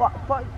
But